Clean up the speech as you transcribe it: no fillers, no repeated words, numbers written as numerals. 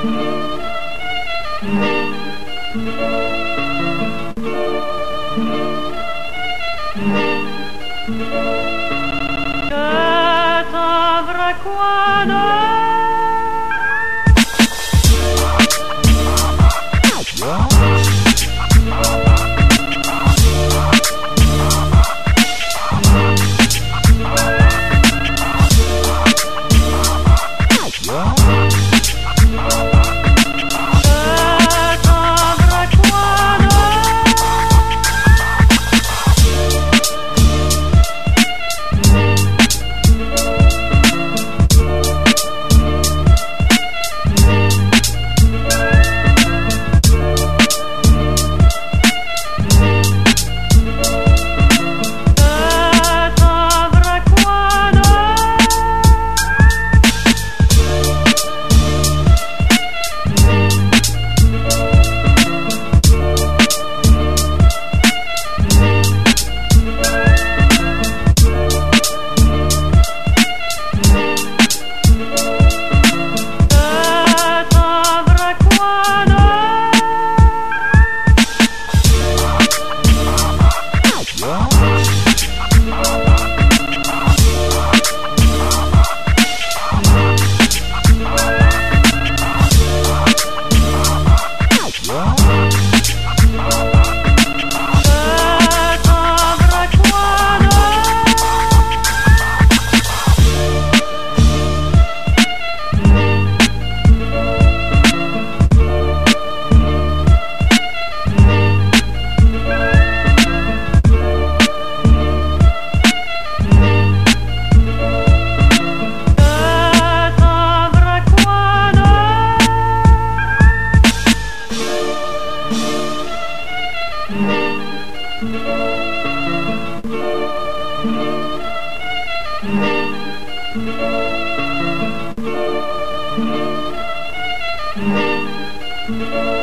Que t'avrà quando